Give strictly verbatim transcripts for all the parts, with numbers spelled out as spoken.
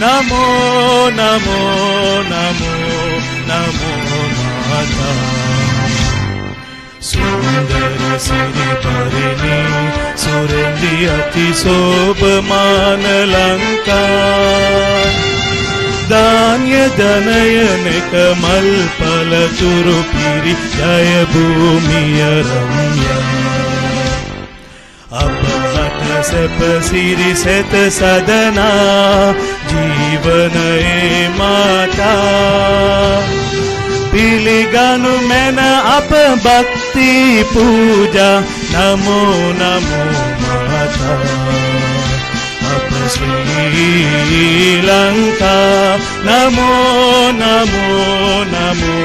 namo namo namo namo mata sundara siri parini surendi ati sobaman lanka danya danaya nekamal palaturu piri jaya bhumiya ramya apata sepasiri set sadana ජීවනයේ මාතා පිළිගනු මැන අප භක්ති පූජා නමෝ නමෝ මාතා අප ශ්‍රී ලංකා නමෝ නමෝ නමෝ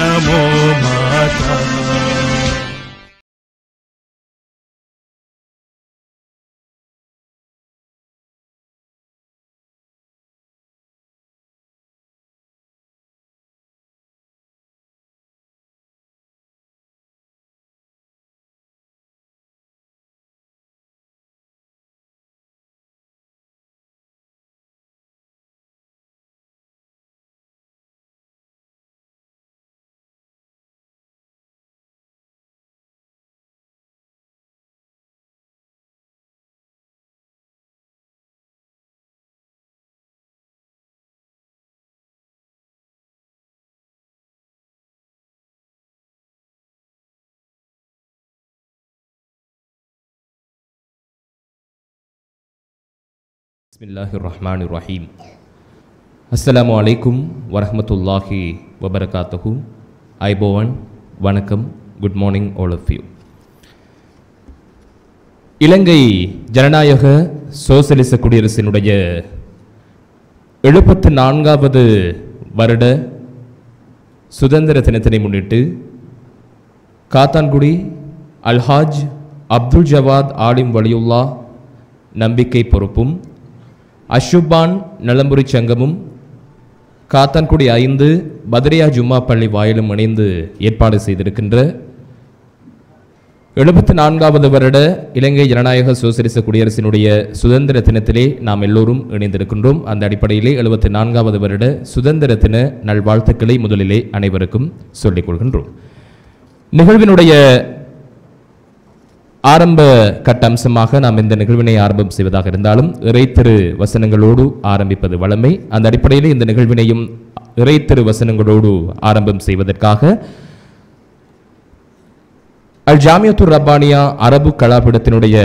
නමෝ මාතා Bismillahirrahmanirrahim. Assalamualaikum warahmatullahi wabarakatuh. Aibovan, Vanakkam, good morning all of you. Ilangai Jananayaga Socialist Kudiyarasinudaiya எழுபத்து நான்காவது வருட சுதந்திர தினத்தை முன்னிட்டு காத்தான்குடி அல்ஹாஜ் அப்துல் ஜவாத் ஆலிம் வலியுல்லா நம்பிக்கை பொறுப்பும் அஷுபான் நலம்புரி சங்கமும் காத்தான்குடி ஐந்து பத்ரியா ஜும்மா பள்ளி வாயிலும் இணைந்து ஏற்பாடு செய்திருக்கின்ற எழுபத்தி நான்காவது வருட இலங்கை ஜனநாயக சோசியலிச குடியரசினுடைய சுதந்திர தினத்திலே நாம் எல்லோரும் இணைந்திருக்கின்றோம். அந்த அடிப்படையிலே எழுபத்தி நான்காவது வருட சுதந்திர தின நல்வாழ்த்துக்களை முதலிலே அனைவருக்கும் சொல்லிக் கொள்கின்றோம். நிகழ்வினுடைய ஆரம்ப கட்டம்சமாக நாம் இந்த நிகழ்வினை ஆரம்பம் செய்வதாக இருந்தாலும் இறைத்திரு வசனங்களோடு ஆரம்பிப்பது வளமை. அந்த அடிப்படையில் இந்த நிகழ்வினையும் இறைத்திரு வசனங்களோடு ஆரம்பம் செய்வதற்காக அல் ஜாமியத்துர் ரப்பானியா அரபு கலாபீடத்தினுடைய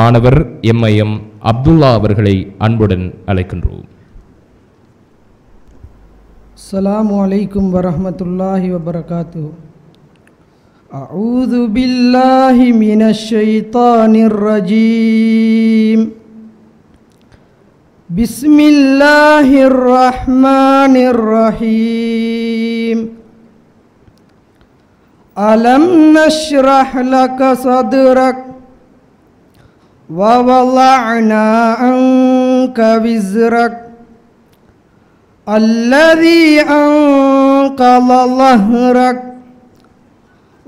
மாணவர் எம்ஐஎம் அப்துல்லா அவர்களை அன்புடன் அழைக்கின்றோம். அஸ்ஸலாமு அலைக்கும் வரஹ்மத்துல்லாஹி வபரகாத்துஹு. أعوذ بالله من الشيطان الرجيم بسم الله الرحمن الرحيم ألم نشرح لك صدرك ووضعنا عنك وزرك الذي أنقض ظهرك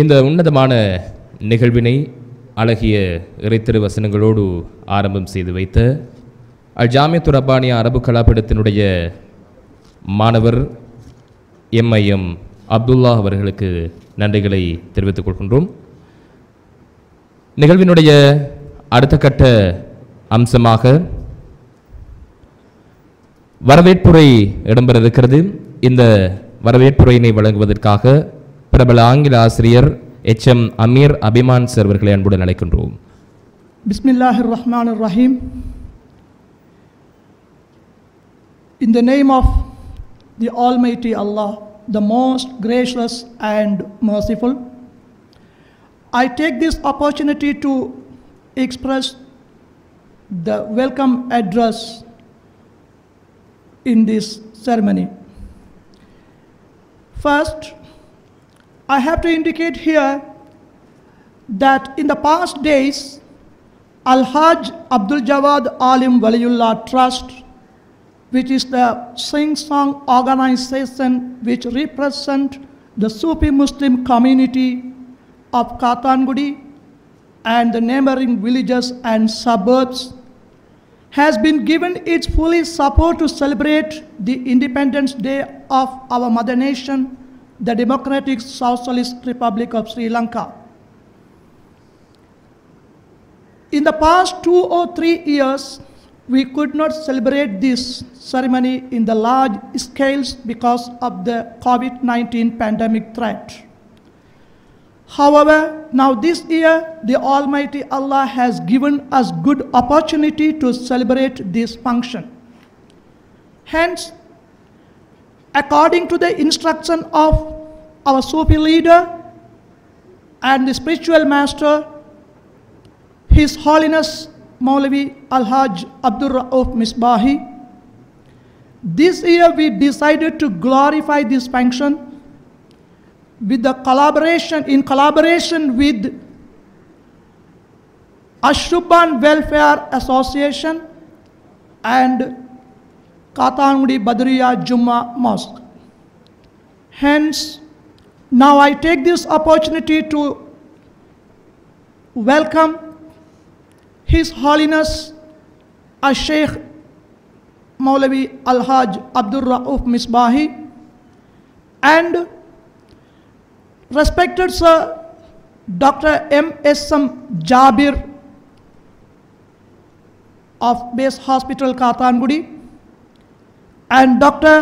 இந்த உன்னதமான நிகழ்வினை அழகிய இறைத்திரு வசனங்களோடு ஆரம்பம் செய்து வைத்த அல் ஜாமியத்துர் ரப்பானியா அரபு கலாபீடத்தினுடைய மாணவர் எம்ஐஎம் அப்துல்லா அவர்களுக்கு நன்றிகளை தெரிவித்துக் கொள்கின்றோம். நிகழ்வினுடைய அடுத்த கட்ட அம்சமாக வரவேற்புரை இடம்பெற இருக்கிறது. இந்த வரவேற்புரையினை வழங்குவதற்காக பிரபல ஆங்கில ஆசிரியர் H M Ameer Abhiman sir அவர்களை அன்புடன் அழைக்கின்றோம். பிஸ்மில்லாஹிர் ரஹ்மானிர் ரஹீம். In the name of the almighty Allah the most gracious and merciful. I take this opportunity to express the welcome address in this ceremony. First, I have to indicate here that in the past days, Alhaj Abdul Jawadh alim Waliyyullah Trust, which is the sing-song organization which represents the Sufi Muslim community of Kattankudy and the neighboring villages and suburbs, has been given its full support to celebrate the Independence Day of our mother nation, the Democratic Socialist Republic of Sri Lanka. In the past two or three years, we could not celebrate this ceremony in the large scales because of the COVID nineteen pandemic threat. However, now this year, the Almighty Allah has given us good opportunity to celebrate this function. Hence, according to the instruction of our Sufi leader and the spiritual master, His Holiness Moulavi Alhaj Abdul Rauf, this year we decided to glorify this function with the collaboration, in collaboration with Ash-Shubban Welfare Association and Kattankudy Badhriyyah Jumah Mosque. Hence, now I take this opportunity to welcome His Holiness Ash-Sheikh Moulavi Alhaj Abdul Rauf Misbahi and respected Sir Doctor M S M Jabir of Base Hospital Kattankudy and Doctor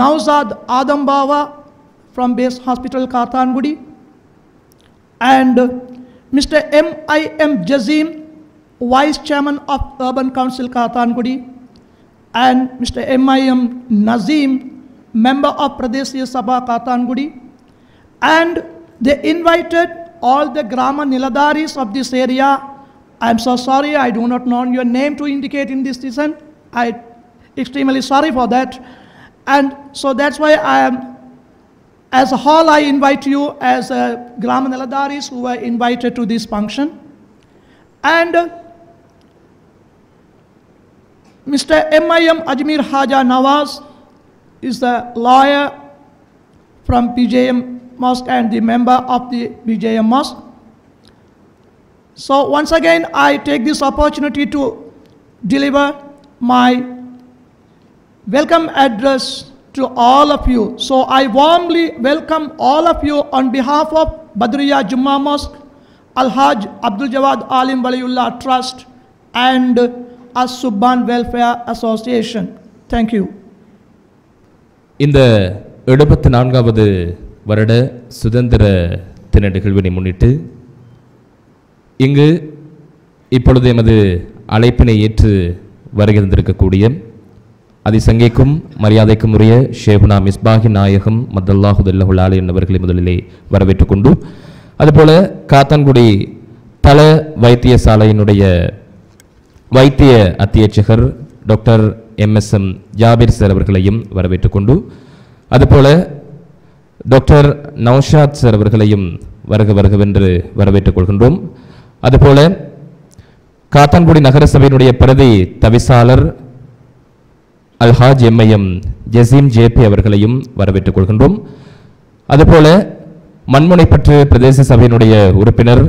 Nauzad Adam Bawa from Base Hospital Kattankudy and Mister M I M Jazim, Vice Chairman of Urban Council Kattankudy, and Mister M I M Nazim, Member of Pradeshya Sabha Kattankudy, and they invited all the Grama Niladaris of this area. I'm so sorry, I do not know your name to indicate in this season. I'm extremely sorry for that. And so that's why I am, as a whole, I invite you as a Grama Niladaris who were invited to this function. And Mister M I M Ajmir Haja Nawaz is the lawyer from B J M Mosque and the member of the B J M Mosque. So once again, I take this opportunity to deliver my welcome address to all of you. So I warmly welcome all of you on behalf of Badhriyyah Jumah Mosque, Alhaj Abdul Jawadh alim Waliyyullah Trust, and Ash-Shubban Welfare Association. Thank you. In the seventy-fourth Varada Sudandra Thinadukalvini Munnitu, Ingu Ippozhudhu Emadu Alaippinai Yetru Varugirundirukkakoodiya Adi Sangekum Mariyadhaikkum Uriya Shebna Misbahi Nayagam Madallahudillahul Ali Ennavargalai Mudalile Varavetrukondu அதுபோல காத்தான்குடி தல வைத்தியசாலையினுடைய வைத்திய அத்தியட்சகர் doctor M S M Jabir sir அவர்களையும் வரவேற்றுக்கொண்டு அதுபோல doctor Naushad sir அவர்களையும் வருக வருகவென்று வரவேற்றுக் கொள்கின்றோம். அதுபோல காத்தான்குடி நகரசபையினுடைய பிரதி தவிசாளர் அல்ஹாஜ் M I M Jaseem JP அவர்களையும் வரவேற்றுக் கொள்கின்றோம். அதுபோல மண்முனைப்பற்று பிரதேச சபையினுடைய உறுப்பினர்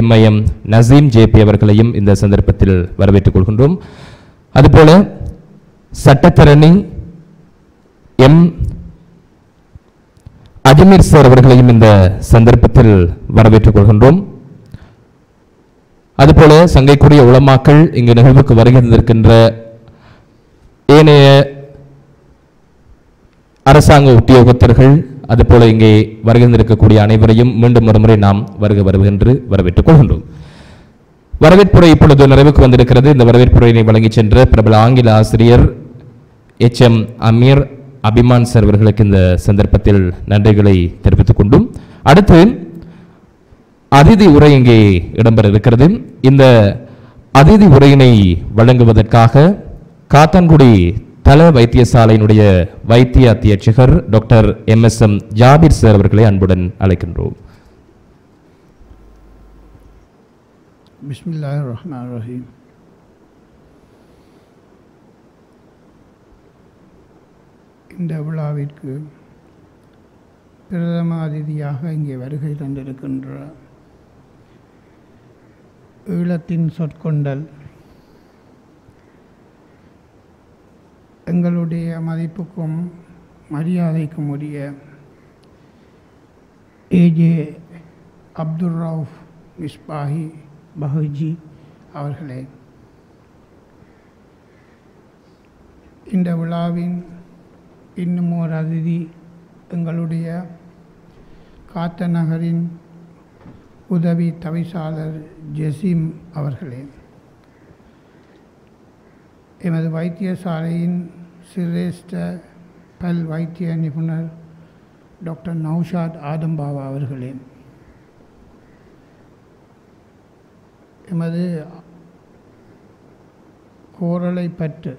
M I M Naseem JP அவர்களையும் இந்த சந்தர்ப்பத்தில் வரவேற்றுக் கொள்கின்றோம். அதுபோல சட்டத்தரணி எம் அஜ்மீர் சார் அவர்களையும் இந்த சந்தர்ப்பத்தில் வரவேற்றுக் கொள்கின்றோம். அதுபோல சங்கைக்குரிய உலமாக்கள் இங்கு நிகழ்வுக்கு வருகை தந்திருக்கின்ற ஏனைய அரசாங்க உத்தியோகத்தர்கள் அதுபோல இங்கே வருகின்றிருக்கக்கூடிய அனைவரையும் மீண்டும் ஒருமுறை நாம் வருக வருகின்று வரவேற்றுக் கொள்கின்றோம். வரவேற்புரை இப்பொழுது நிறைவுக்கு வந்திருக்கிறது. இந்த வரவேற்புரையினை வழங்கி சென்ற பிரபல ஆங்கில ஆசிரியர் H M Ameer Abhiman sir அவர்களுக்கு இந்த சந்தர்ப்பத்தில் நன்றிகளை தெரிவித்துக் கொண்டும் அடுத்து அதிதி உரை இங்கே இடம்பெற இருக்கிறது. இந்த அதிதி உரையினை வழங்குவதற்காக Kattankudy Thala Vaithiyasalayinudaiya Vaithiya Athiyatchakar Doctor M S M Jabir Sir avargalai anbudan alaikiன்றோம். Bismillahirrahmanirrahim. இந்த விழாவிற்கு பிரதம அதிதியாக இங்கே வருகை தந்திருக்கின்ற ஈழத்தின் சொற்கொண்டல் எங்களுடைய மதிப்புக்கும் மரியாதைக்கும் உரிய ஏஜே அப்துல் ரவுஃப் மிஸ்பாஹி பஹஜி அவர்களே, இந்த விழாவின் இன்னும் ஒரு அதிதி எங்களுடைய காத்த நகரின் உதவி தவிசாளர் ஜெசிம் அவர்களே. எமது வைத்தியசாலையின் சிரேஷ்ட பல் வைத்திய நிபுணர் டாக்டர் நௌஷாத் ஆதம்பாவா அவர்களே. எமது கோரளை பற்று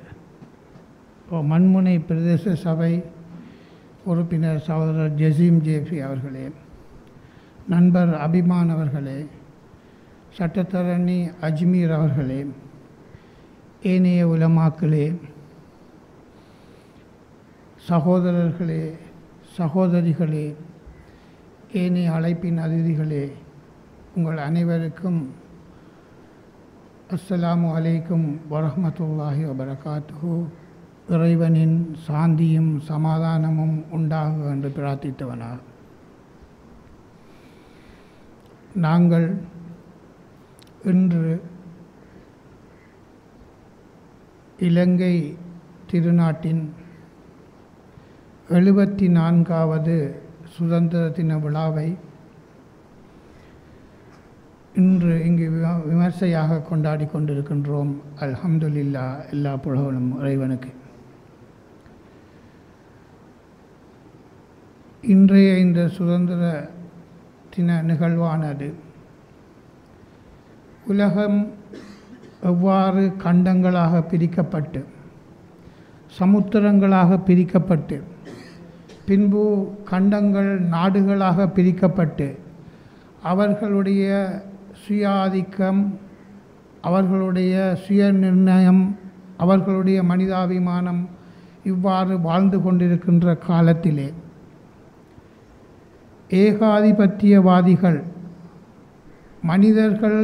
மண்முனை பிரதேச சபை உறுப்பினர் சகோதரர் ஜெசிம் ஜேஃபி அவர்களே, நண்பர் அபிமான் அவர்களே, சட்டத்தரணி அஜ்மீர் அவர்களே, ஏனைய உலமாக்களே, சகோதரர்களே, சகோதரிகளே, ஏனைய அழைப்பின் அதிதிகளே, உங்கள் அனைவருக்கும் அஸ்ஸலாமு அலைக்கும் வரஹ்மத்துல்லாஹி வபரகாத்துஹு. இறைவனின் சாந்தியும் சமாதானமும் உண்டாக என்று பிரார்த்தித்தவனார். நாங்கள் இன்று இலங்கை திருநாட்டின் எழுபத்தி நான்காவது சுதந்திர தின விழாவை இன்று இங்கு விமர்சையாக கொண்டாடி கொண்டிருக்கின்றோம். அல்ஹம்துலில்லா, எல்லா புகழும் இறைவனுக்கு. இன்றைய இந்த சுதந்திர தின நிகழ்வானது உலகம் எவ்வாறு கண்டங்களாக பிரிக்கப்பட்டு சமுத்திரங்களாக பிரிக்கப்பட்டு பின்பு கண்டங்கள் நாடுகளாக பிரிக்கப்பட்டு அவர்களுடைய சுயாதிக்கம், அவர்களுடைய சுய நிர்ணயம், அவர்களுடைய மனிதாபிமானம் இவ்வாறு வாழ்ந்து கொண்டிருக்கின்ற காலத்திலே ஏகாதிபத்தியவாதிகள் மனிதர்கள்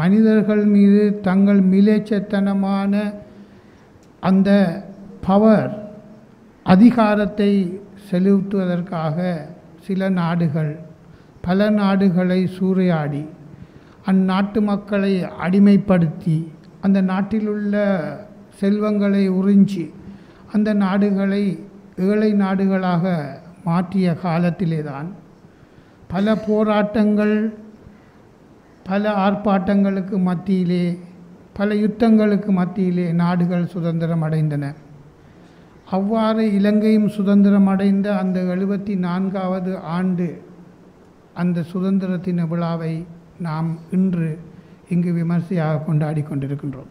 மனிதர்கள் மீது தங்கள் மிலேச்சத்தனமான அந்த பவர் அதிகாரத்தை செலுத்துவதற்காக சில நாடுகள் பல நாடுகளை சூறையாடி அந்நாட்டு மக்களை அடிமைப்படுத்தி அந்த நாட்டிலுள்ள செல்வங்களை உறிஞ்சி அந்த நாடுகளை ஏழை நாடுகளாக மாற்றிய காலத்திலேதான் பல போராட்டங்கள், பல ஆர்ப்பாட்டங்களுக்கு மத்தியிலே, பல யுத்தங்களுக்கு மத்தியிலே நாடுகள் சுதந்திரம் அடைந்தன. அவ்வாறு இலங்கையும் சுதந்திரம் அடைந்த அந்த எழுபத்தி நான்காவது ஆண்டு அந்த சுதந்திர தின விழாவை நாம் இன்று இங்கு விமர்சையாக கொண்டாடி கொண்டிருக்கின்றோம்.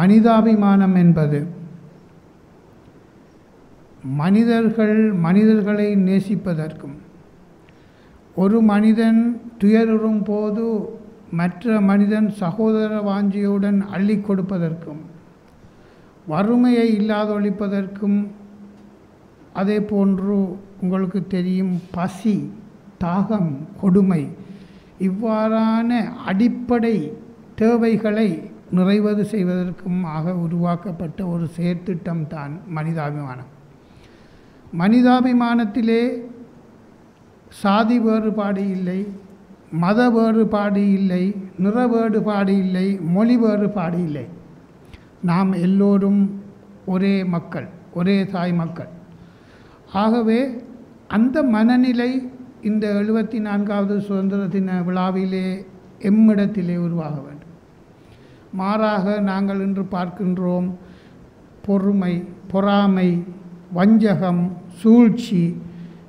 மனிதாபிமானம் என்பது மனிதர்கள் மனிதர்களை நேசிப்பதற்கும், ஒரு மனிதன் துயருறும் போது மற்ற மனிதன் சகோதர வாஞ்சியுடன் அள்ளி கொடுப்பதற்கும், வறுமையை இல்லாதொழிப்பதற்கும், அதே போன்று உங்களுக்கு தெரியும் பசி, தாகம், கொடுமை இவ்வாறான அடிப்படை தேவைகளை நிறைவேறு செய்வதற்கும் ஆக உருவாக்கப்பட்ட ஒரு செயற்திட்டம் தான் மனிதாபிமானம். மனிதாபிமானத்திலே சாதி வேறுபாடு இல்லை, மத வேறுபாடு இல்லை, நிற வேறுபாடு இல்லை, மொழி வேறுபாடு இல்லை. நாம் எல்லோரும் ஒரே மக்கள், ஒரே தாய் மக்கள். ஆகவே அந்த மனநிலை இந்த எழுபத்தி நான்காவது சுதந்திர தின விழாவிலே எம்மிடத்திலே உருவாக வேண்டும். மாறாக நாங்கள் இன்று பார்க்கின்றோம் பொறுமை, பொறாமை, வஞ்சகம், சூழ்ச்சி,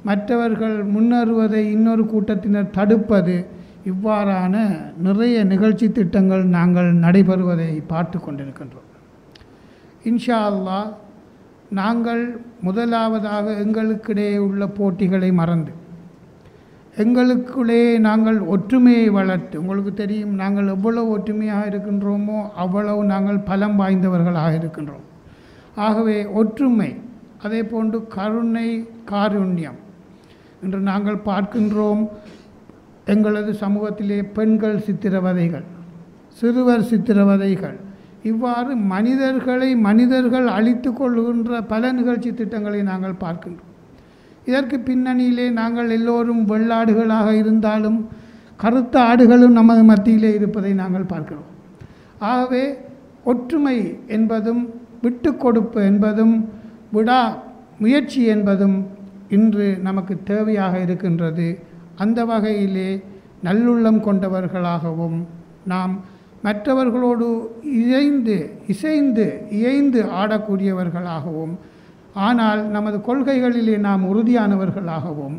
மற்றவர்கள் முன்னேறுவதை இன்னொரு கூட்டத்தினர் தடுப்பது இவ்வாறான நிறைய நிகழ்ச்சி திட்டங்கள் நாங்கள் நடைபெறுவதை பார்த்து கொண்டிருக்கின்றோம். இன்ஷா அல்லாஹ் நாங்கள் முதலாவதாக எங்களுக்கிடையே உள்ள போட்டிகளை மறந்து எங்களுக்குள்ளே நாங்கள் ஒற்றுமையை வளர்த்து, உங்களுக்கு தெரியும் நாங்கள் எவ்வளவு ஒற்றுமையாக இருக்கின்றோமோ அவ்வளவு நாங்கள் பலம் வாய்ந்தவர்களாக இருக்கின்றோம். ஆகவே ஒற்றுமை, அதே போன்று கருணை, காருண்யம் என்று நாங்கள் பார்க்கின்றோம். எங்களது சமூகத்திலே பெண்கள் சித்திரவதைகள், சிறுவர் சித்திரவதைகள், இவ்வாறு மனிதர்களை மனிதர்கள் அழித்து கொள்கின்ற பல நிகழ்ச்சி திட்டங்களை நாங்கள் பார்க்கின்றோம். இதற்கு பின்னணியிலே நாங்கள் எல்லோரும் வெள்ளாடுகளாக இருந்தாலும் கருத்த ஆடுகளும் நமது மத்தியிலே இருப்பதை நாங்கள் பார்க்கிறோம். ஆகவே ஒற்றுமை என்பதும் விட்டு கொடுப்பு என்பதும் விடா முயற்சி என்பதும் இன்று நமக்கு தேவையாக இருக்கின்றது. அந்த வகையிலே நல்லுள்ளம் கொண்டவர்களாகவும் நாம் மற்றவர்களோடு இணைந்து இசைந்து இயைந்து ஆடக்கூடியவர்களாகவும், ஆனால் நமது கொள்கைகளிலே நாம் உறுதியானவர்களாகவும்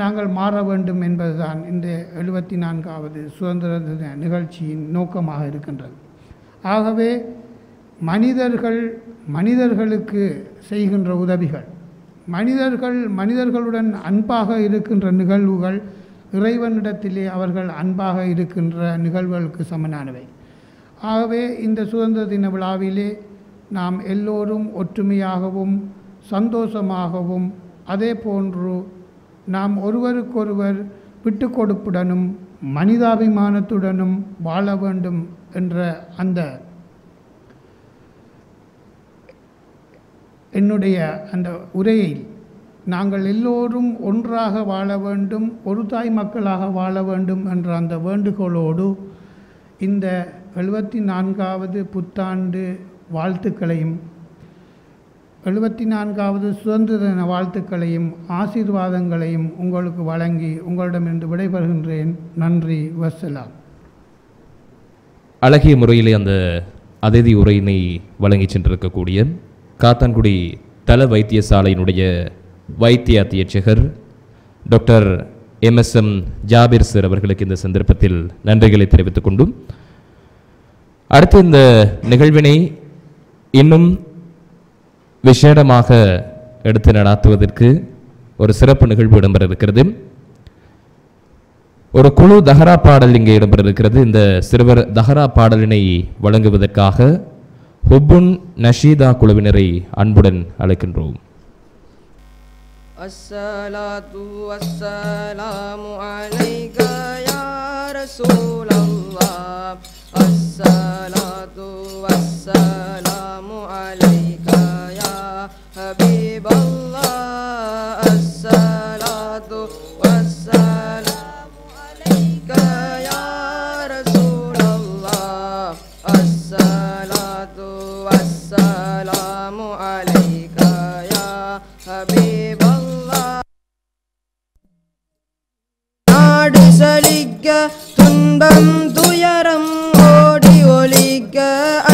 நாங்கள் மாற வேண்டும் என்பதுதான் இந்த எழுபத்தி நான்காவது சுதந்திர தின நிகழ்ச்சியின் நோக்கமாக இருக்கின்றது. ஆகவே மனிதர்கள் மனிதர்களுக்கு செய்கின்ற உதவிகள், மனிதர்கள் மனிதர்களுடன் அன்பாக இருக்கின்ற நிகழ்வுகள் இறைவனிடத்திலே அவர்கள் அன்பாக இருக்கின்ற நிகழ்வுகளுக்கு சமனானவை. ஆகவே இந்த சுதந்திர தின விழாவிலே நாம் எல்லோரும் ஒற்றுமையாகவும் சந்தோஷமாகவும், அதே போன்று நாம் ஒருவருக்கொருவர் விட்டு கொடுப்புடனும் மனிதாபிமானத்துடனும் வாழ வேண்டும் என்ற அந்த என்னுடைய அந்த உரையில் நாங்கள் எல்லோரும் ஒன்றாக வாழ வேண்டும், ஒரு தாய் மக்களாக வாழ வேண்டும் என்ற அந்த வேண்டுகோளோடு இந்த எழுபத்தி நான்காவது புத்தாண்டு வாழ்த்துக்களையும் எழுபத்தி நான்காவது சுதந்திர தின வாழ்த்துக்களையும் ஆசீர்வாதங்களையும் உங்களுக்கு வழங்கி உங்களிடமிருந்து விடைபெறுகின்றேன். நன்றி. வசலாம். அழகிய முறையிலே அந்த அதிதி உரையினை வழங்கி சென்றிருக்கக்கூடிய காத்தான்குடி தல வைத்தியசாலையினுடைய வைத்திய அத்தியட்சகர் doctor M S M Jabir sir அவர்களுக்கு இந்த சந்தர்ப்பத்தில் நன்றிகளை தெரிவித்துக் கொண்டும், அடுத்து இந்த நிகழ்வினை இன்னும் விசேடமாக எடுத்து நடாத்துவதற்கு ஒரு சிறப்பு நிகழ்வு இடம்பெற இருக்கிறது. ஒரு குழு தஹரா பாடல் இங்கே இடம்பெற இருக்கிறது. இந்த சிறுவர் தஹரா பாடலினை வழங்குவதற்காக ஹுப்புன் நஷீதா குழுவினரை அன்புடன் அழைக்கின்றோம். அஸ்ஸலாத்து வஸ்ஸலாமு அலைகா யா ரசூலல்லாஹ், அஸ்ஸலாத்து வஸ்ஸலாமு அலைகா யா ஹபீபல்லாஹ், அஸ்ஸலாத்து வஸ்ஸலாமு அலைகா யா ரசூலல்லாஹ், அஸ்ஸலாத்து வஸ்ஸலாமு அலைகா யா ஹபீபல்லாஹ். நாடி சலிக்க துன்பம் துயரம் ஒழிக்க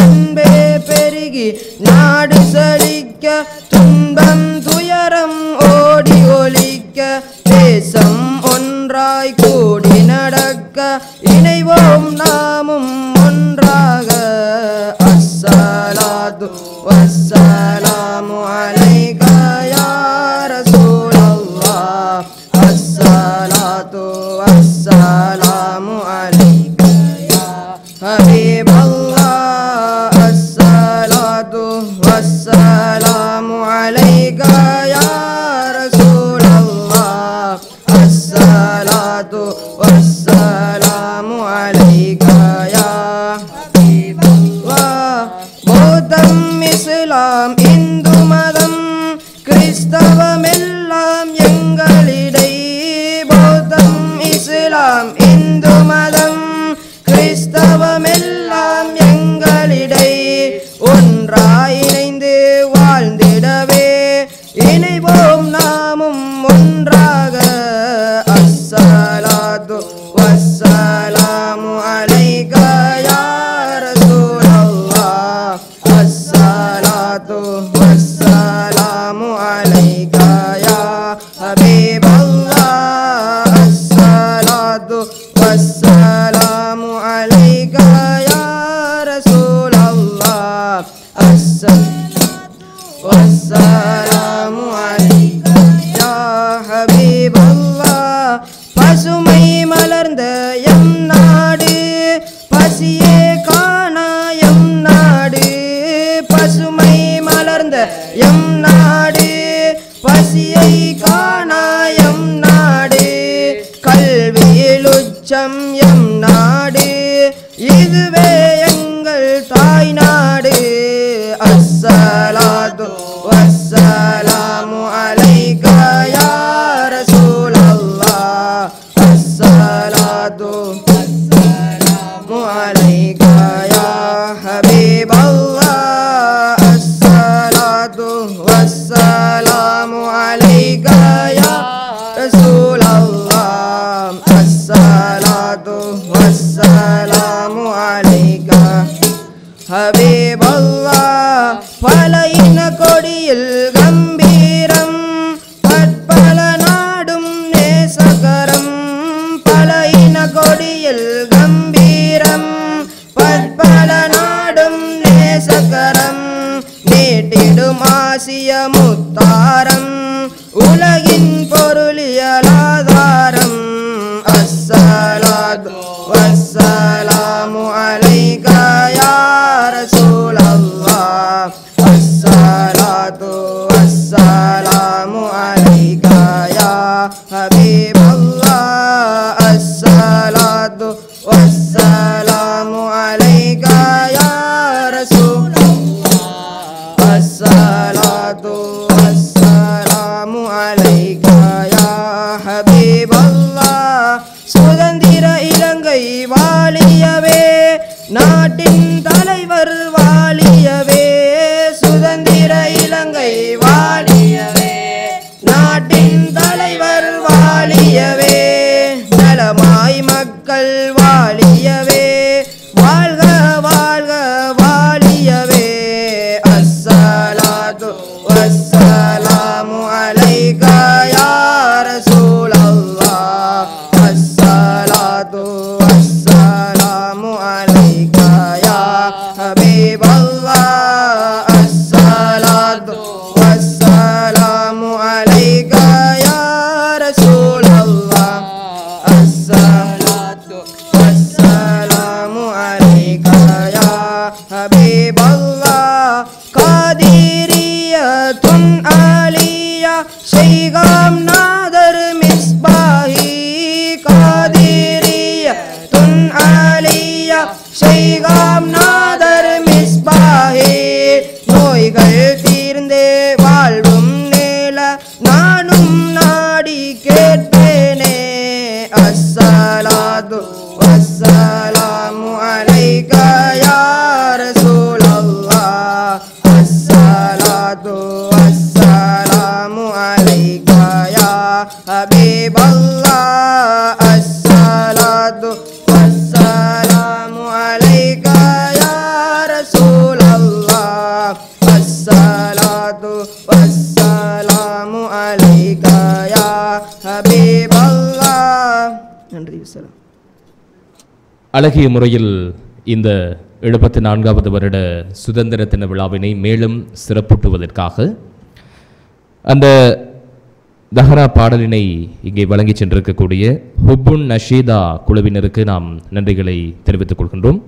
அன்பே பெருகி, நாடு செழிக்க துன்பம் துயரம் ஓடி ஒழிக்க தேசம் ஒன்றாய் கூடி நடக்க இணைவோம் நாமும் ஒன்றாக. அஸ்ஸலாத்து வஸ்ஸலாமு அலைகா யா ரசூலல்லாஹ், அஸ்ஸலாத்து வஸ்ஸலாமு அலைகா யா ஹபீப. இந்து மதம் கிறிஸ்தவம் எல்லாம் எங்களிடை, பௌத்தம் இஸ்லாம் இந்து மதம் கிறிஸ்தவம் எல்லாம் எங்களிடை ஒன்றாய் இணைந்து வாழ்ந்திடவே இணைவோம் நாமும் ஒன்றாக. அஸ்ஸலாத்து வஸ்ஸலாமு அலைகா யா ரசூலல்லாஹ், அஸ்ஸலாத்து வஸ்ஸலாமு அலைகா யா ஹபீபல்லாஹ், அஸ்ஸலாத்து Wassalamu alayka ya Habiballah. Pasumai malarnda yamnadu, pasiye kana yamnadu. Pasumai malarnda yamnadu, pasiye kana yamnadu. Kalvil ucham yamnadu, iduve engal thainadu. Assalatu wassalamu alayka ya Rasulallah. Assalatu wassalamu alayka ya Habiballah. Assalatu wassalamu alayka ya Rasulallah. Assalatu wassalamu alayka Habiballah. Palayin kodiyil gambiram, patpalanadum nesakaram. Palayin kodiyil gambiram, patpalanadum nesakaram. Neetidum aasiya muttaram, ulagin poruliyalaadharam. Assalatu wassalamu alayka ya Rasulallah. Assalatu wassalamu alayka ya Habiballah. Assalatu wassalamu alayka ya Rasulallah. Assalatu wassalamu alayka ya Habiballah. Sudandira Ilangai Valiyave, Naatin Thalaivar Valiyave. Sudandira Ilangai Valiyave, Naatin Thalaivar Valiyave. Nalamai Makkal Valiyave, Valga Valga Valiyave. Assalatu wassalamu alayka ya Rasulallah. Assalatu wassalamu alayka ya Habiballah. Assalatu wassalamu alayka ya Rasulallah. Assalatu wassalamu alayka ya Habiballah. Qadiriyatun aliyya shaygam nadar misbahi. Qadiriyatun aliyya shaygam nadar misbahi. Noigal tirnde valvum nela, nanum nadi ketpene. Assalatu wassalamu alayka ya Rasulallah. Assalatu wassalamu alayka ya Habiballah. Assalatu wassalamu alayka ya Rasulallah. Assalatu wassalamu alayka ya Habiballah. நன்றி. வசலாம். அழகிய முறையில் இந்த எழுபத்தி நான்காவது வருட சுதந்திர தின விழாவினை மேலும் சிறப்புட்டுவதற்காக அந்த தஹரா பாடலினை இங்கே வழங்கி சென்றிருக்கக்கூடிய ஹுப்புன் நஷீதா குழுவினருக்கு நாம் நன்றிகளை தெரிவித்துக் கொள்கின்றோம்.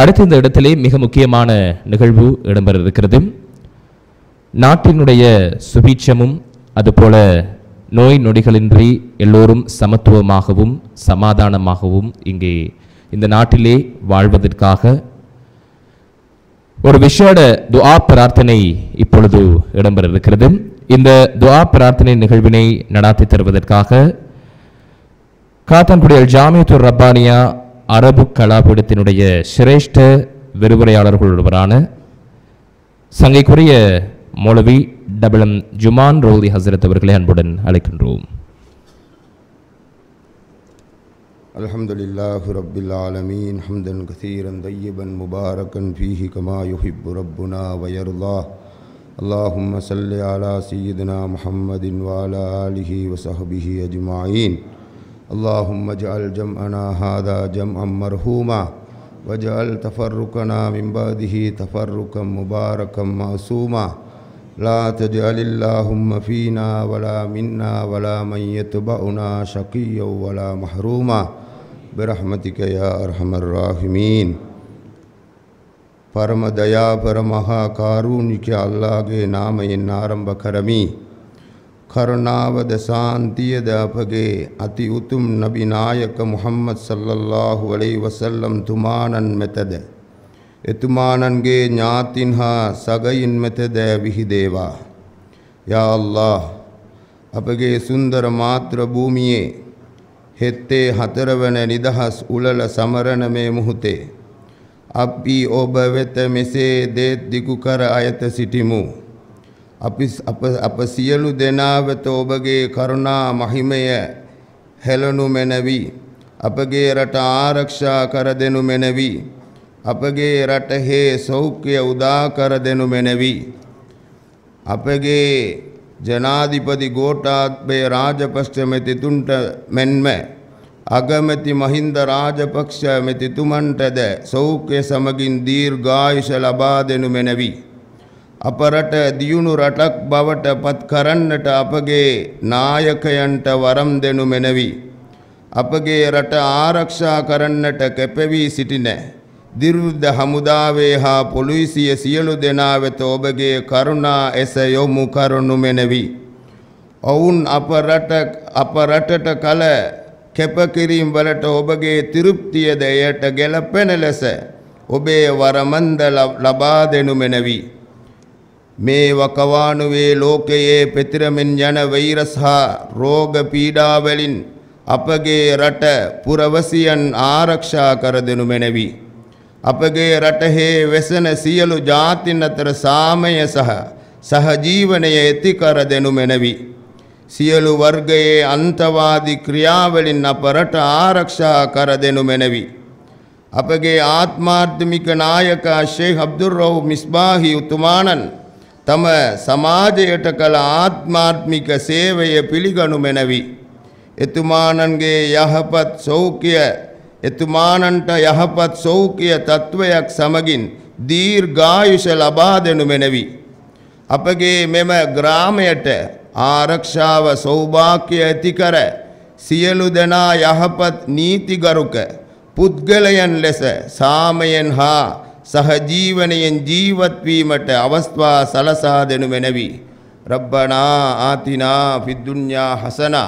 அடுத்த இந்த இடத்திலே மிக முக்கியமான நிகழ்வு இடம்பெற இருக்கிறது. நாட்டினுடைய சுபீட்சமும் அதுபோல நோய் நொடிகளின்றி எல்லோரும் சமத்துவமாகவும் சமாதானமாகவும் இங்கே இந்த நாட்டிலே வாழ்வதற்காக ஒரு விஷேட துஆ பிரார்த்தனை இப்பொழுது இடம்பெற இருக்கிறது. இந்த துஆ பிரார்த்தனை நிகழ்வினை நடாத்தி தருவதற்காக காத்தான்குடி அல் ஜாமியத்துர் ரப்பானியா அரபு கலாபீடத்தினுடைய சிரேஷ்ட விரிவுரையாளர்கள் ஒருவரான சங்கைக்குரிய மௌலவி டபுளம் ஜுமான் ரௌலி ஹசரத் அவர்களை அன்புடன் அழைக்கின்றோம். அல்ஹம்துலில்லாஹி ரப்பில் ஆலமீன் ஹம்தன் கஸீரன் தய்யிபன் முபாரக்கன் ஃபீஹி கமா யுஹிப்பு ரப்புனா வ யர்லா. அல்லாஹும்ம ஸல்லி அலா சய்யிதினா முஹம்மதின் வ அலா ஆலிஹி வ ஸஹ்பிஹி அஜ்மாயின். அல்லாஹும்ம ஜஅல் ஜம்அனா ஹாதா ஜம்அம் மர்ஹூமா وَجَعَلْ تَفَرُّقَنَا مِنْ بَعْدِهِ تَفَرُّقًا مُبَارَكًا مَعْصُومًا لَا تَجْعَلِ اللَّهُمَّ فِينَا وَلَا مِنَّا وَلَا مَنْ يَتْبَعُنَا شَقِيًّا وَلَا مَحْرُومًا برحمتك يا أرحم الراحمين परम दया परम महाकारुण्य के अल्लाह के नाम ये नारंभ करमी खरनावद शांति दपगे अति उत्तम नबी नायक मुहम्मद सल्लल्लाहु अलैहि वसल्लम तुमानन मेतद इतुमानन के ज्ञातिन हा सगयिन मेतद विहि देवा या अल्लाह अपगे सुंदर मात्र भूमिये हेते हतरवन निदहस उलल समरण में मुहते අපි ඔබ වෙත මෙසේ දේ දිගු කර ආයත සිටිමු. අපි අප සියලු දෙනා වෙත ඔබගේ කරුණා මහිමය හෙළනු මැනවි. අපගේ රට ආරක්ෂා කර දෙනු මැනවි. අපගේ රටෙහි සෞඛ්‍ය උදා කර දෙනු මැනවි. අපගේ ජනාධිපති ගෝඨාභය රාජපක්ෂ මෙතිතුන්ට මෙන්ම අගමැති මහින්ද රාජපක්ෂ මෙතිතුමන්ටද සෞඛ්‍ය සමගින් දීර්ඝායුෂ ලබා දෙනු මැනවි. අප රට දියුණු රටක් බවට පත් කරන්නට අපගේ නායකයන්ට වරම් දෙනු මැනවි. අපගේ රට ආරක්ෂා කරන්නට කැපවී සිටින දිරුද්ධ හමුදාවේ හා පොලිසිය සියලු දෙනා වෙත ඔබගේ කරුණා එස යොමු කරනු මැනවි. ඔවුන් අප රට අප රටට කල කැපකිරීම් වලට ඔබගේ තෘප්තිය දෙයට ගැලපෙන ලෙස ඔබේ වරමන්ද ලබා දෙනු මැනවි. මේ වකවානුවේ ලෝකයේ පෙතිරමින් යන වෛරස් හා රෝග පීඩා වලින් අපගේ රට පුරවැසියන් ආරක්ෂා කර දෙනු මැනවි. අපගේ රටෙහි වෙසෙන සියලු ජාතින් අතර සාමය සහ සහජීවනය ඇති කර දෙනු මැනවි. සියලු වර්ගයේ අන්තවාදී ක්‍රියාවලින් අප රට ආරක්ෂා කර දෙනු මැනවි. අපගේ ආත්මාර්ථමික නායකා ෂේඛ් අබ්දුල් රවුෆ් මිස්බාහි උතුමාණන් තම සමාජයට කළ ආත්මාර්ථමික සේවය පිළිගනු මැනවි. එතුමාණන්ගේ යහපත් සෞඛ්‍ය එතුමාණන්ට යහපත් සෞඛ්‍ය තත්වයක් සමගින් දීර්ඝායුෂ ලබා දෙනු මැනවි. අපගේ මෙම ග්‍රාමයට ආරක්ෂාව සෞභාග්‍ය ඇති කර සියලු දෙනා යහපත් නීතිගරුක පුද්ගලයන් ලෙස සාමයෙන් හා සහජීවනයෙන් ජීවත් වීමට අවස්ථා සලසා දෙනු මැනවි. රබ්බනා ආතිනා ෆිද් දුන්‍යා හසනා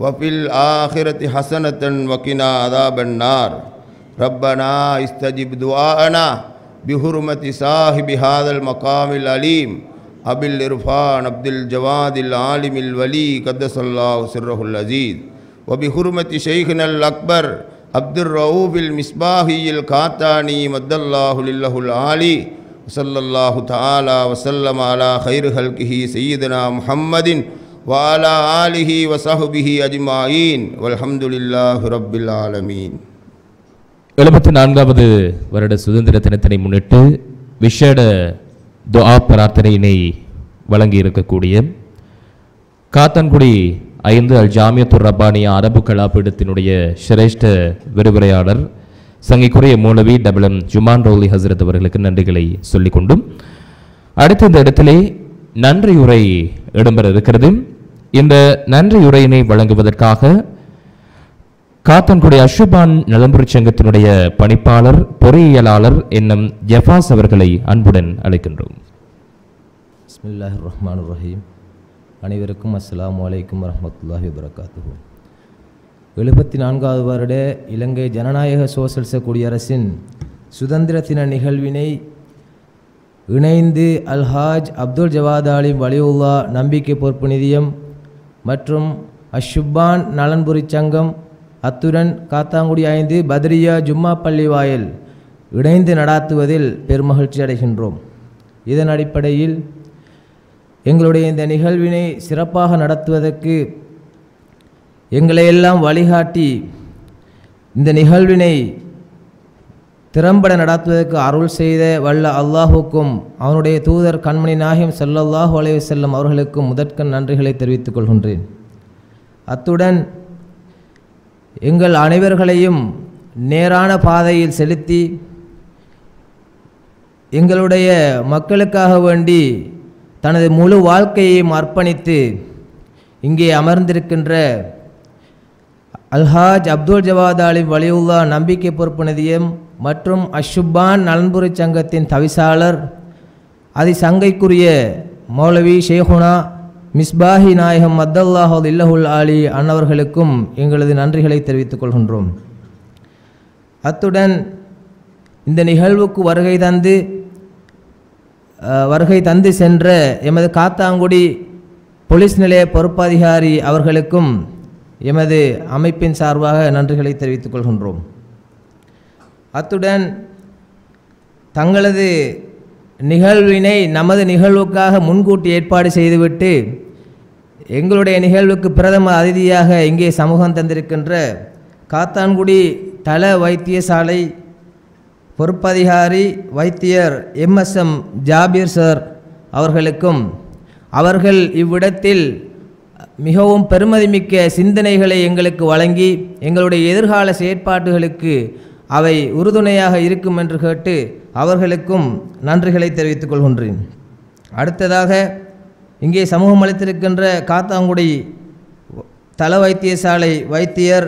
වෆිල් ආඛිරති හසනතන් වකිනා අදාබන් නාර්. රබ්බනා ඉස්තජිබ් දුආනා බිහුර්මති සාහිබි හාදල් මකාමිල් අලීම් අබිල් ඉර්ෆාන් අබ්දුල් ජවාද් අලිම් වලියුල්ලා කද්දසල්ලාහු සිරහුල් අසීද් වබි හුර්මති ෂයිඛ්නල් අක්බර් අබ්දුල් රවූෆිල් මිස්බාහිල් කාතානී මද්දල්ලාහු ලිල්ලාහුල් ආලි සල්ලල්ලාහු තආලා වසල්ලම අලා ඛෛර් ඛල්කිහි සයියදනා මුහම්මදින් වඅලා ආලිහි වසහ්බිහි අජ්මයින් වල්හම්දුලිල්ලාහි රබ්බිල් ආලමීන්. எழுபத்து நான்காவது வருட சுதந்திர தினத்தை முன்னிட்டு விஷேட துஆ பிரார்த்தனையினை வழங்கி இருக்கக்கூடிய காத்தான்குடி ஐந்து அல் ஜாமியத்துர் ரப்பானிய அரபு கலாபீடத்தினுடைய சிரேஷ்ட விரிவுரையாளர் சங்கைக்குரிய மூலவி டபுளம் ஜுமான் ரௌலி ஹசரத் அவர்களுக்கு நன்றிகளை சொல்லிக்கொண்டும் அடுத்த இந்த இடத்திலே நன்றியுரை இடம்பெற இருக்கிறது. இந்த நன்றியுரையினை வழங்குவதற்காக காத்தான்குடி அஷுபான் நலம்புரி சங்கத்தினுடைய பணிப்பாளர் பொறியியலாளர் என்னும் ஜஃபாஸ் அவர்களை அன்புடன் அழைக்கின்றோம். பிஸ்மில்லாஹிர் ரஹ்மானிர் ரஹீம். அனைவருக்கும் அஸ்ஸலாமு அலைக்கும் வரஹ்மத்துல்லாஹி வபரகாத்துஹு. எழுபத்தி நான்காவது வருட இலங்கை ஜனநாயக சோசலிச குடியரசின் சுதந்திர தின நிகழ்வினை இணைந்து அல்ஹாஜ் அப்துல் ஜவாத் அலிம் வலியுல்லா நம்பிக்கை பொறுப்பு நிதியம் மற்றும் அஷுபான் நலன்புரி சங்கம் அத்துடன் காத்தாங்குடி ஐந்து பத்ரியா ஜும்மா பள்ளி வாயில் இணைந்து நடாத்துவதில் பெருமகிழ்ச்சி அடைகின்றோம். இதன் அடிப்படையில் எங்களுடைய இந்த நிகழ்வினை சிறப்பாக நடத்துவதற்கு எங்களையெல்லாம் வழிகாட்டி இந்த நிகழ்வினை திறம்பட நடத்துவதற்கு அருள் செய்த வல்ல அல்லாஹுக்கும் அவனுடைய தூதர் கண்மணி நாயகம் ஸல்லல்லாஹு அலைஹி வஸல்லம் அவர்களுக்கும் முதற்கண் நன்றிகளை தெரிவித்துக் கொள்கின்றேன். அத்துடன் எங்கள் அனைவர்களையும் நேரான பாதையில் செலுத்தி எங்களுடைய மக்களுக்காக வேண்டி தனது முழு வாழ்க்கையையும் அர்ப்பணித்து இங்கே அமர்ந்திருக்கின்ற அல்ஹாஜ் அப்துல் ஜவாத் அலிம் வலியுல்லா நம்பிக்கை பொறுப்பு நிதியம் மற்றும் அஷுப்பான் நலன்புரி சங்கத்தின் தவிசாளர் அதி சங்கைக்குரிய மௌலவி ஷேகுனா மிஸ்பாஹி நாயகம் அப்துல்லாஹ் இல்லஹுல் ஆலி அன்னவர்களுக்கும் எங்களது நன்றிகளை தெரிவித்துக் கொள்கின்றோம். அத்துடன் இந்த நிகழ்வுக்கு வருகை தந்து வருகை தந்து சென்ற எமது காத்தாங்குடி போலீஸ் நிலைய பொறுப்பதிகாரி அவர்களுக்கும் எமது அமைப்பின் சார்பாக நன்றிகளை தெரிவித்துக் கொள்கின்றோம். அத்துடன் தங்களது நிகழ்வினை நமது நிகழ்வுக்காக முன்கூட்டி ஏற்பாடு செய்துவிட்டு எங்களுடைய நிகழ்வுக்கு பிரதம அதிதியாக இங்கே சமூகம் தந்திருக்கின்ற காத்தான்குடி தல வைத்தியசாலை பொறுப்பதிகாரி வைத்தியர் M S M Jabeer sir அவர்களுக்கும் அவர்கள் இவ்விடத்தில் மிகவும் பெருமதிமிக்க சிந்தனைகளை எங்களுக்கு வழங்கி எங்களுடைய எதிர்கால செயற்பாடுகளுக்கு அவை உறுதுணையாக இருக்கும் என்று கேட்டு அவர்களுக்கும் நன்றிகளை தெரிவித்துக் கொள்கின்றேன். அடுத்ததாக இங்கே சமூகம் அளித்திருக்கின்ற காத்தாங்குடி தல வைத்தியசாலை வைத்தியர்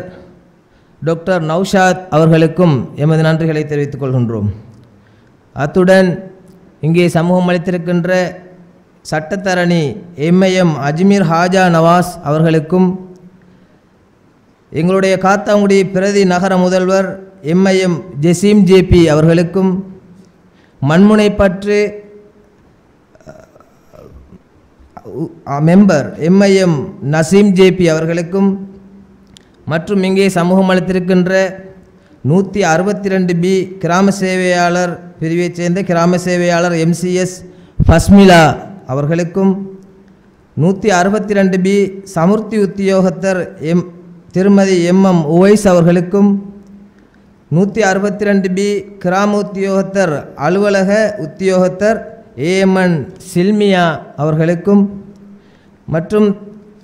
டாக்டர் நௌஷாத் அவர்களுக்கும் எமது நன்றிகளை தெரிவித்துக் கொள்கின்றோம். அத்துடன் இங்கே சமூகம் அளித்திருக்கின்ற சட்டத்தரணி எம்ஐஎம் அஜ்மீர் ஹாஜா நவாஸ் அவர்களுக்கும் எங்களுடைய காத்தாங்குடி பிரதி நகர முதல்வர் எம்ஐஎம் ஜெசீம் ஜேபி அவர்களுக்கும் Manmunaipattu member MIM Naseem JP அவர்களுக்கும் மற்றும் இங்கே சமூகம் அளித்திருக்கின்ற நூற்றி அறுபத்தி ரெண்டு பி கிராம சேவையாளர் பிரிவைச் சேர்ந்த கிராம சேவையாளர் எம்சிஎஸ் ஃபஸ்மிலா அவர்களுக்கும் நூற்றி அறுபத்தி ரெண்டு பி சமுர்த்தி உத்தியோகத்தர் எம் திருமதி எம் எம் உவைஸ் அவர்களுக்கும் நூற்றி அறுபத்தி ரெண்டு பி கிராம உத்தியோகத்தர் அலுவலக உத்தியோகத்தர் ஏஎம்என் சில்மியா அவர்களுக்கும் மற்றும்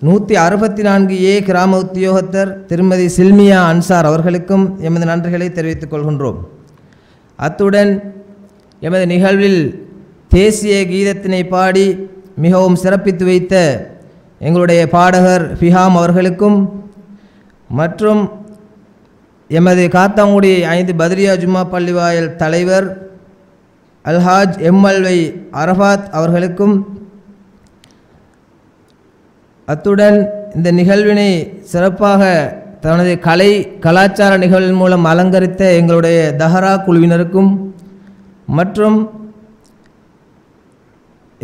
நூற்றி அறுபத்தி நான்கு ஏ கிராம உத்தியோகத்தர் திருமதி சில்மியா அன்சார் அவர்களுக்கும் எமது நன்றிகளை தெரிவித்துக் கொள்கின்றோம். அத்துடன் எமது நிகழ்வில் தேசிய கீதத்தினை பாடி மிகவும் சிறப்பித்து வைத்த எங்களுடைய பாடகர் ஃபிஹாம் அவர்களுக்கும் மற்றும் எமது காத்தாங்குடி ஐந்து பத்ரியா ஜும்மா பள்ளிவாயல் தலைவர் அல்ஹாஜ் எம்எல்வை அரஃபாத் அவர்களுக்கும் அத்துடன் இந்த நிகழ்வினை சிறப்பாக தனது கலை கலாச்சார நிகழ்வின் மூலம் அலங்கரித்த எங்களுடைய தஹரா குழுவினருக்கும் மற்றும்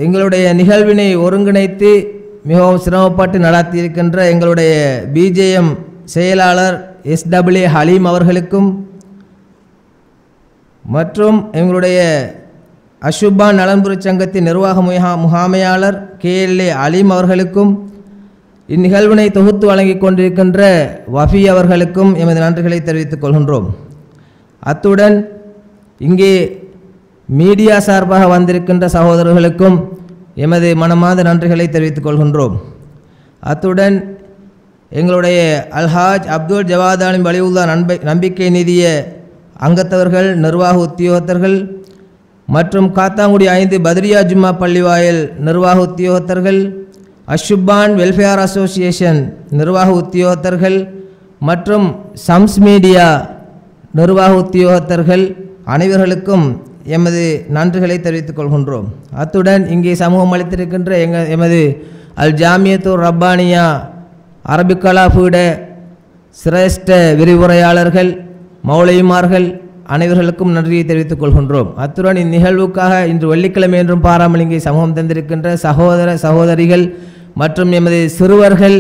எங்களுடைய நிகழ்வினை ஒருங்கிணைத்து மிகவும் சிரமப்பட்டு நடாத்தியிருக்கின்ற எங்களுடைய பிஜேஎம் செயலாளர் எஸ் டபிள்யூ ஹலீம் அவர்களுக்கும் மற்றும் எங்களுடைய அஷுப்பான் நலன்புரி சங்கத்தின் நிர்வாக முகா முகாமையாளர் கேஎல்ஏ அலீம் அவர்களுக்கும் இந்நிகழ்வினை தொகுத்து வழங்கிக் கொண்டிருக்கின்ற வஃபி அவர்களுக்கும் எமது நன்றிகளை தெரிவித்துக் கொள்கின்றோம். அத்துடன் இங்கே மீடியா சார்பாக வந்திருக்கின்ற சகோதரர்களுக்கும் எமது மனமார்ந்த நன்றிகளை தெரிவித்துக் கொள்கின்றோம். அத்துடன் எங்களுடைய அல்ஹாஜ் அப்துல் ஜவாத் அலிம் வலியுல்லா நம்ப நம்பிக்கை நிதிய அங்கத்தவர்கள் நிர்வாக உத்தியோகத்தர்கள் மற்றும் காத்தாங்குடி ஐந்து பத்ரியா ஜும்மா பள்ளிவாயல் நிர்வாக உத்தியோகத்தர்கள் அஷுப்பான் வெல்ஃபேர் அசோசியேஷன் நிர்வாக உத்தியோகத்தர்கள் மற்றும் சம்ஸ் மீடியா நிர்வாக உத்தியோகத்தர்கள் அனைவர்களுக்கும் எமது நன்றிகளை தெரிவித்துக் கொள்கின்றோம். அத்துடன் இங்கே சமூகம் அளித்திருக்கின்ற எங்க எமது அல் ஜாமியத்தூர் ரப்பானியா அரபிக்கலா பீட சிரேஷ்ட விரிவுரையாளர்கள் மௌலவிமார்கள் அனைவர்களுக்கும் நன்றியை தெரிவித்துக் கொள்கின்றோம். அத்துடன் இந்நிகழ்வுக்காக இன்று வெள்ளிக்கிழமை என்றும் பாராமல் இங்கே சமூகம் தந்திருக்கின்ற சகோதர சகோதரிகள் மற்றும் எமது சிறுவர்கள்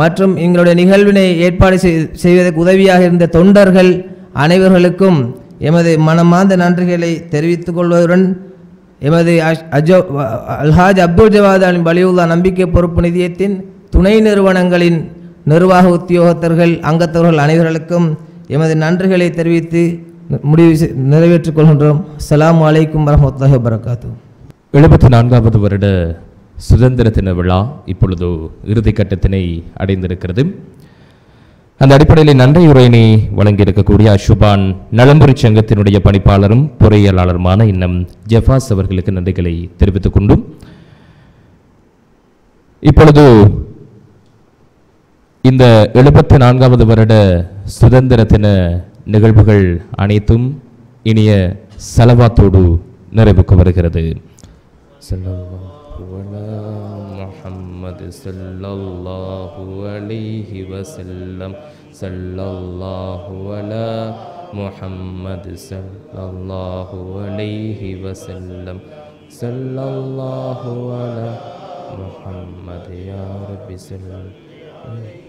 மற்றும் எங்களுடைய நிகழ்வினை ஏற்பாடு செய்வதற்கு உதவியாக இருந்த தொண்டர்கள் அனைவர்களுக்கும் எமது மனமார்ந்த நன்றிகளை தெரிவித்துக் கொள்வதுடன் எமது அஜோ அல்ஹாஜ் அப்துல் ஜவாத் அலிம் வலியுல்லா நம்பிக்கை பொறுப்பு நிதியத்தின் துணை நிறுவனங்களின் நிர்வாக உத்தியோகத்தர்கள் அங்கத்தவர்கள் அனைவர்களுக்கும் எமது நன்றிகளை தெரிவித்து முடிவு நிறைவேற்றிக் கொள்கின்றோம். அஸ்ஸலாமு அலைக்கும் வரஹ்மத்துல்லாஹி வபரகாத்துஹு. எழுபத்தி நான்காவது வருட சுதந்திர தின விழா இப்பொழுது இறுதிக்கட்டத்தினை அடைந்திருக்கிறது. அந்த அடிப்படையில் நன்றியுரையினை வழங்கியிருக்கக்கூடிய அஷுபான் நலம்புரி சங்கத்தினுடைய பணிப்பாளரும் பொறியியலாளருமான இன்னும் ஜெஃபாஸ் அவர்களுக்கு நன்றிகளை தெரிவித்துக் கொண்டும் இப்பொழுது இந்த எழுபத்தி நான்காவது வருட சுதந்திர தின நிகழ்வுகள் அனைத்தும் இனிய சலவாத்தோடு நிறைவுக்கு வருகிறது sallallahu alayhi wa sallam sallallahu ala muhammad sallallahu alayhi wa sallam sallallahu ala muhammad ya rabbi sallallahu